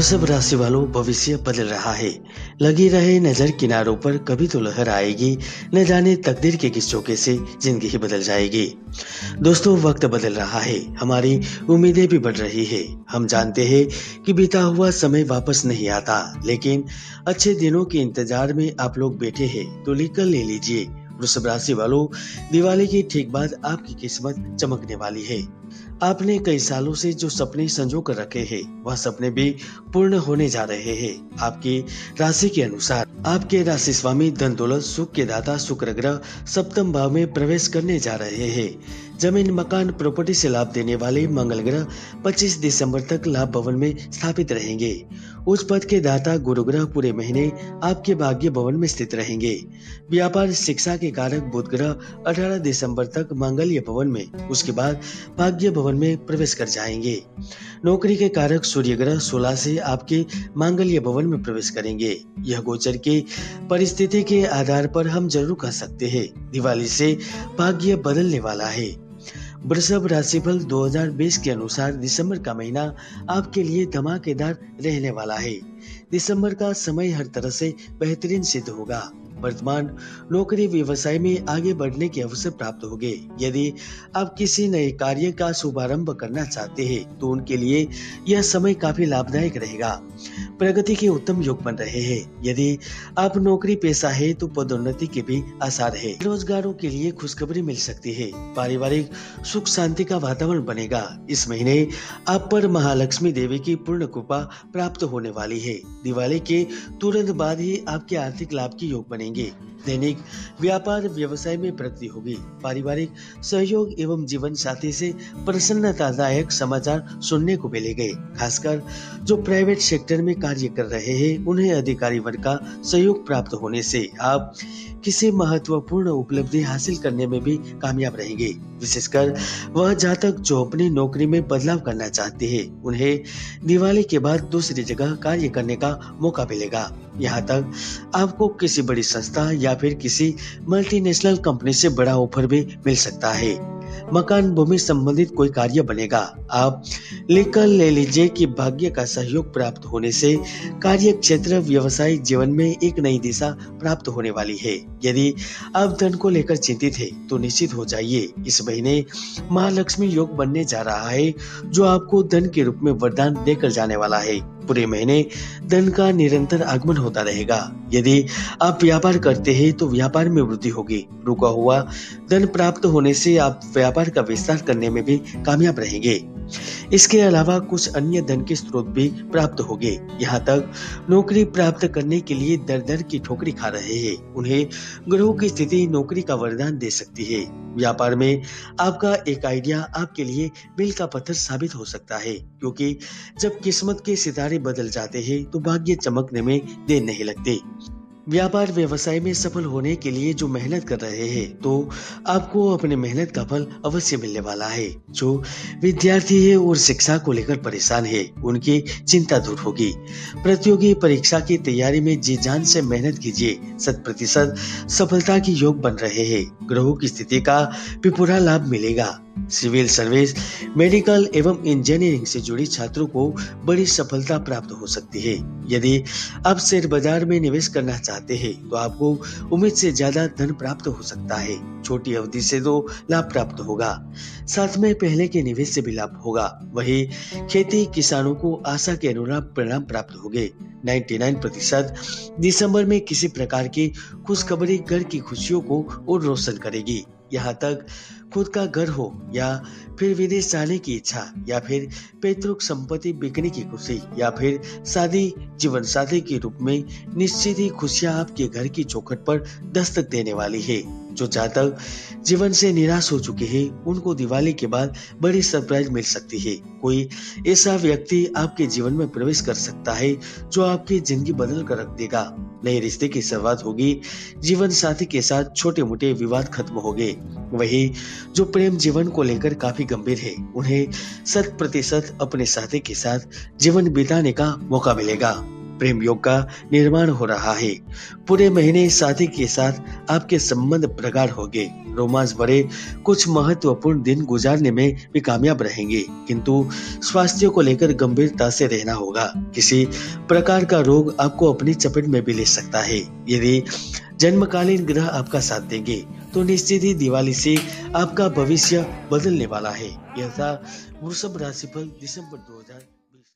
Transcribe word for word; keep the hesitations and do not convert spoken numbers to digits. वृषभ राशि वालों, भविष्य बदल रहा है। लगी रहे नजर किनारों पर, कभी तो लहर आएगी, न जाने तकदीर के किस झोंके से जिंदगी ही बदल जाएगी। दोस्तों, वक्त बदल रहा है, हमारी उम्मीदें भी बढ़ रही है। हम जानते हैं कि बीता हुआ समय वापस नहीं आता, लेकिन अच्छे दिनों के इंतजार में आप लोग बैठे हैं, तो निकल ले लीजिए। वृषभ राशि वालों, दिवाली के ठीक बाद आपकी किस्मत चमकने वाली है। आपने कई सालों से जो सपने संजो कर रखे हैं, वह सपने भी पूर्ण होने जा रहे हैं। आपकी राशि के अनुसार आपके राशि स्वामी धन दौलत सुख के दाता शुक्र ग्रह सप्तम भाव में प्रवेश करने जा रहे हैं। जमीन मकान प्रॉपर्टी से लाभ देने वाले मंगल ग्रह पच्चीस दिसंबर तक लाभ भवन में स्थापित रहेंगे। उच्च पद के दाता गुरु ग्रह पूरे महीने आपके भाग्य भवन में स्थित रहेंगे। व्यापार शिक्षा के कारक बुध ग्रह अठारह दिसंबर तक मांगल्य भवन में, उसके बाद भाग्य भवन में प्रवेश कर जाएंगे। नौकरी के कारक सूर्य ग्रह सोलह से आपके मांगल्य भवन में प्रवेश करेंगे। यह गोचर की परिस्थिति के आधार पर हम जरूर कह सकते हैं, दिवाली से भाग्य बदलने वाला है। वृषभ राशिफल दो हज़ार बीस के अनुसार दिसंबर का महीना आपके लिए धमाकेदार रहने वाला है। दिसंबर का समय हर तरह से बेहतरीन सिद्ध होगा। वर्तमान नौकरी व्यवसाय में आगे बढ़ने के अवसर प्राप्त होंगे। यदि आप किसी नए कार्य का शुभारंभ करना चाहते हैं, तो उनके लिए यह समय काफी लाभदायक रहेगा। प्रगति के उत्तम योग बन रहे हैं। यदि आप नौकरी पेशा है तो पदोन्नति के भी आसार है। रोजगारों के लिए खुशखबरी मिल सकती है। पारिवारिक सुख शांति का वातावरण बनेगा। इस महीने आप पर महालक्ष्मी देवी की पूर्ण कृपा प्राप्त होने वाली है। दिवाली के तुरंत बाद ही आपके आर्थिक लाभ के योग बनेंगे। दैनिक व्यापार व्यवसाय में प्रगति होगी। पारिवारिक सहयोग एवं जीवन साथी से प्रसन्नतादायक समाचार सुनने को मिलेंगे। खासकर जो प्राइवेट सेक्टर में कार्य कर रहे हैं, उन्हें अधिकारी वर्ग का सहयोग प्राप्त होने से आप किसी महत्वपूर्ण उपलब्धि हासिल करने में भी कामयाब रहेंगे। विशेषकर वह जातक जो अपनी नौकरी में बदलाव करना चाहते हैं, उन्हें दिवाली के बाद दूसरी जगह कार्य करने का मौका मिलेगा। यहाँ तक आपको किसी बड़ी संस्था या फिर किसी मल्टीनेशनल कंपनी से बड़ा ऑफर भी मिल सकता है। मकान भूमि संबंधित कोई कार्य बनेगा। आप लेकर ले लीजिए कि भाग्य का सहयोग प्राप्त होने से कार्य क्षेत्र व्यवसायिक जीवन में एक नई दिशा प्राप्त होने वाली है। यदि आप धन को लेकर चिंतित है, तो निश्चित हो जाइए। इस महीने महालक्ष्मी योग बनने जा रहा है, जो आपको धन के रूप में वरदान देकर जाने वाला है। पूरे महीने धन का निरंतर आगमन होता रहेगा। यदि आप व्यापार करते हैं तो व्यापार में वृद्धि होगी। रुका हुआ धन प्राप्त होने से आप व्यापार का विस्तार करने में भी कामयाब रहेंगे। इसके अलावा कुछ अन्य धन के स्रोत भी प्राप्त होंगे। यहाँ तक नौकरी प्राप्त करने के लिए दर दर की ठोकरी खा रहे हैं, उन्हें ग्रहों की स्थिति नौकरी का वरदान दे सकती है। व्यापार में आपका एक आइडिया आपके लिए मील का पत्थर साबित हो सकता है, क्योंकि जब किस्मत के सितारे बदल जाते हैं तो भाग्य चमकने में देर नहीं लगती। व्यापार व्यवसाय में सफल होने के लिए जो मेहनत कर रहे हैं, तो आपको अपने मेहनत का फल अवश्य मिलने वाला है। जो विद्यार्थी है और शिक्षा को लेकर परेशान है, उनकी चिंता दूर होगी। प्रतियोगी परीक्षा की तैयारी में जी जान से मेहनत कीजिए। शत प्रतिशत सफलता की योग बन रहे हैं। ग्रहों की स्थिति का भी पूरा लाभ मिलेगा। सिविल सर्विस, मेडिकल एवं इंजीनियरिंग से जुड़ी छात्रों को बड़ी सफलता प्राप्त हो सकती है। यदि आप शेयर बाजार में निवेश करना चाहते हैं, तो आपको उम्मीद से ज्यादा धन प्राप्त हो सकता है। छोटी अवधि से तो लाभ प्राप्त होगा, साथ में पहले के निवेश से भी लाभ होगा। वही खेती किसानों को आशा के अनुरूप परिणाम प्राप्त होंगे। निन्यानवे प्रतिशत दिसंबर में किसी प्रकार की खुशखबरी घर की खुशियों को और रोशन करेगी। यहाँ तक खुद का घर हो या फिर विदेश जाने की इच्छा, या फिर पैतृक संपत्ति बिकने की खुशी, या फिर शादी जीवन साथी के रूप में निश्चित ही खुशियाँ आपके घर की चौखट पर दस्तक देने वाली है। जो जातक जीवन से निराश हो चुके हैं, उनको दिवाली के बाद बड़ी सरप्राइज मिल सकती है। कोई ऐसा व्यक्ति आपके जीवन में प्रवेश कर सकता है जो आपकी जिंदगी बदल कर रख देगा। नए रिश्ते की शुरुआत होगी। जीवन साथी के साथ छोटे मोटे विवाद खत्म हो गए। वही जो प्रेम जीवन को लेकर काफी गंभीर है, उन्हें शत प्रतिशत अपने साथी के साथ जीवन बिताने का मौका मिलेगा। प्रेम योग का निर्माण हो रहा है। पूरे महीने साथी के साथ आपके संबंध प्रगाढ़ होंगे। रोमांच भरे कुछ महत्वपूर्ण दिन गुजारने में भी कामयाब रहेंगे, किंतु स्वास्थ्य को लेकर गंभीरता से रहना होगा। किसी प्रकार का रोग आपको अपनी चपेट में भी ले सकता है। यदि जन्मकालीन ग्रह आपका साथ देंगे तो निश्चित ही दिवाली से आपका भविष्य बदलने वाला है। यह था वृषभ राशिफल दिसंबर दो हजार